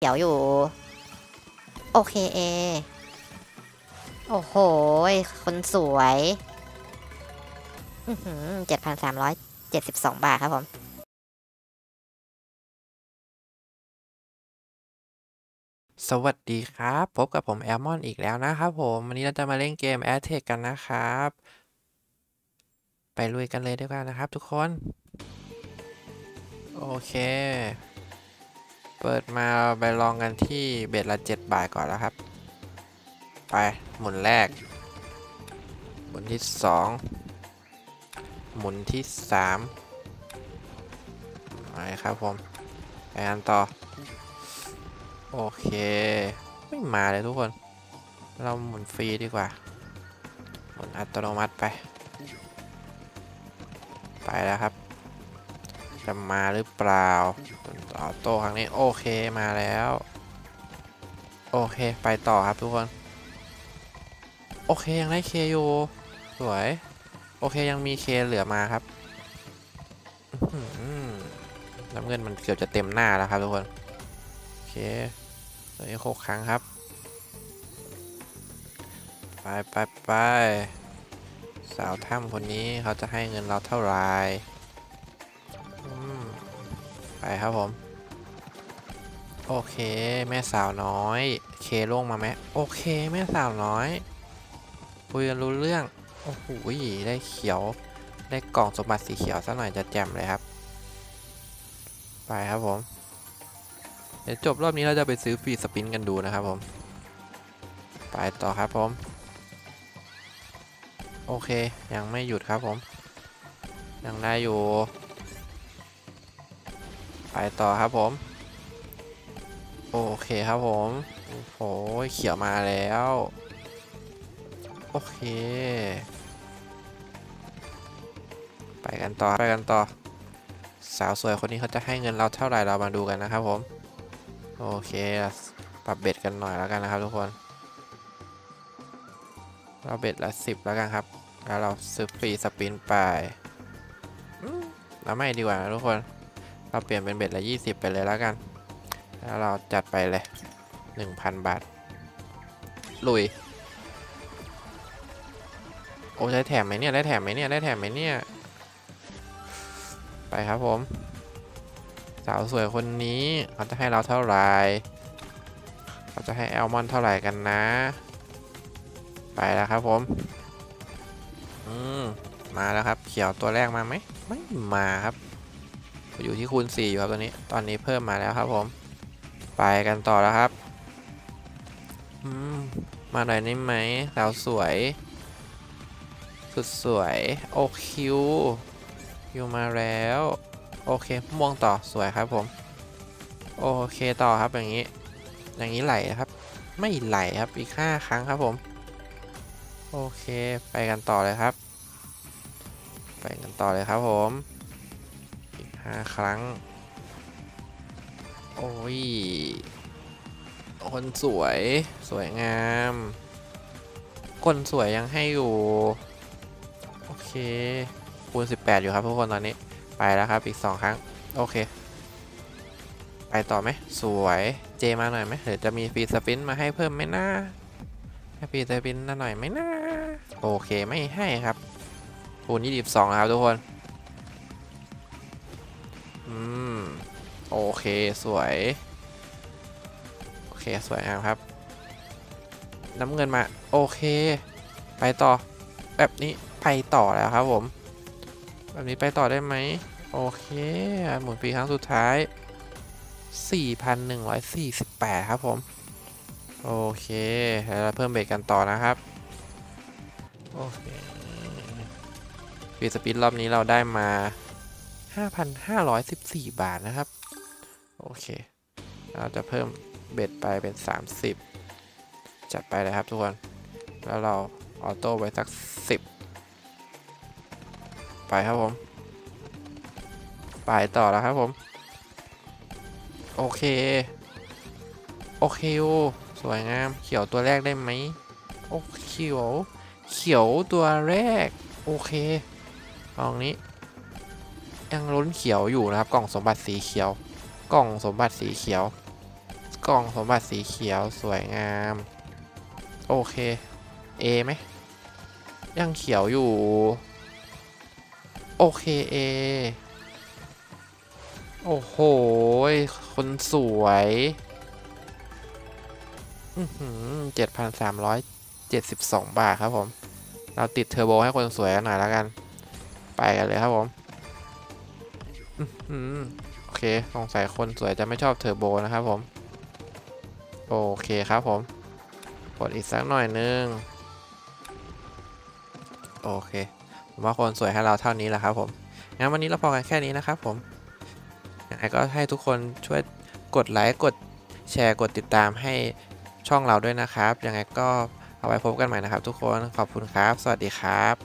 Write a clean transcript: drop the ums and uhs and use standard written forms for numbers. เขียวอยู่โอเคเอโอ้โหคนสวย7,372 บาทครับผมสวัสดีครับพบกับผมแอลมอนอีกแล้วนะครับผมวันนี้เราจะมาเล่นเกมแอดเทคกันนะครับไปลุยกันเลยดีกว่านะครับทุกคนโอเคเปิดมาไปลองกันที่เบ็ดละ7 บาทก่อนแล้วครับไปหมุนแรกหมุนที่2หมุนที่3ไปครับผมไปกันต่อโอเคไม่มาเลยทุกคนเราหมุนฟรีดีกว่าหมุนอัตโนมัติไปแล้วครับจะมาหรือเปล่าออโต้ครั้งนี้โอเคมาแล้วโอเคไปต่อครับทุกคนโอเคยังได้เคอยู่สวยโอเคยังมีเคเหลือมาครับน้ำเงินมันเกือบจะเต็มหน้าแล้วครับทุกคนโอเคเหลืออีก6 ครั้งครับไปสาวถ้ำคนนี้เขาจะให้เงินเราเท่าไหร่ไปครับผมโอเคแม่สาวน้อยเคล่วงมาไหมโอเคแม่สาวน้อยคุยกันรู้เรื่องโอ้โหได้เขียวได้กล่องสมบัติสีเขียวสักหน่อยจะแจ่มเลยครับไปครับผมเดี๋ยวจบรอบนี้เราจะไปซื้อฟรีสปินกันดูนะครับผมไปต่อครับผมโอเคยังไม่หยุดครับผมยังได้อยู่ไปต่อครับผมโอเคครับผมโอ้โหเขียวมาแล้วโอเคไปกันต่อสาวสวยคนนี้เขาจะให้เงินเราเท่าไหร่เรามาดูกันนะครับผมโอเคปรับเบ็ดกันหน่อยแล้วกันนะครับทุกคนเราเบ็ดละ10แล้วกันครับแล้วเราซื้อฟรีสปินไปเราไม่ดีกว่านะทุกคนเราเปลี่ยนเป็นเบ็ดละ20ไปเลยแล้วกันแล้วเราจัดไปเลย 1,000 บาทลุยโอ้ได้แถมไหมเนี่ยได้แถมไหมเนี่ยไปครับผมสาวสวยคนนี้เขาจะให้เราเท่าไหร่เขาจะให้แอลมอนเท่าไหร่กันนะไปแล้วครับผมมาแล้วครับเขียวตัวแรกมาไหมไม่มาครับอยู่ที่คูณ4อยู่ครับตัวนี้ตอนนี้เพิ่มมาแล้วครับผมไปกันต่อแล้วครับมาหน่อยได้ไหมสาวสวยสุดสวยโอคิวอยู่มาแล้วโอเคม่วงต่อสวยครับผมโอเคต่อครับอย่างนี้ไหลครับไม่ไหลครับอีก5 ครั้งครับผมโอเคไปกันต่อเลยครับผมอีก5 ครั้งโอ้ยคนสวยสวยงามคนสวยยังให้อยู่โอเคคูณ18อยู่ครับทุกคนตอนนี้ไปแล้วครับอีก2 ครั้งโอเคไปต่อไหมสวยเจมาหน่อยไหมหรือจะมีฟรีสปินมาให้เพิ่มไหมนะให้ฟรีสปินหน่อยไหมนะโอเคไม่ให้ครับคูณ22ครับทุกคนโอเคสวยโอเคสวยงามครับน้ำเงินมาโอเคไปต่อแบบนี้ไปต่อแล้วครับผมแบบนี้ไปต่อได้ไหมโอเคหมุนฟรีครั้งสุดท้าย 4,148 ครับผมโอเคแล้วเราเพิ่มเบ็ดกันต่อนะครับโอเคฟรีสปินรอบนี้เราได้มา 5,514 บาทนะครับโอเคเราจะเพิ่มเบ็ดไปเป็น30จัดไปเลยครับทุกคนแล้วเราออโต้ไปสัก10ไปครับผมไปต่อแล้วครับผมโอเคโอเคสวยงามเขียวตัวแรกได้ไหมโอ้เขียวตัวแรกโอเคลองนี้ยังล้นเขียวอยู่นะครับกล่องสมบัติสีเขียว กล่องสมบัติสีเขียวสวยงามโอเคเอไหมยังเขียวอยู่โอเคเอโอ้โหคนสวย7,372 บาทครับผมเราติดเทอร์โบให้คนสวยกันหน่อยแล้วกันไปกันเลยครับผมโอเคสงสัยคนสวยจะไม่ชอบเทอร์โบนะครับผมโอเคครับผมกดอีกสักหน่อยนึงโอเคผมว่าคนสวยให้เราเท่านี้แหละครับผมงั้นวันนี้เราพอกันแค่นี้นะครับผมยังไงก็ให้ทุกคนช่วยกดไลค์กดแชร์กดติดตามให้ช่องเราด้วยนะครับยังไงก็เอาไว้พบกันใหม่นะครับทุกคนขอบคุณครับสวัสดีครับ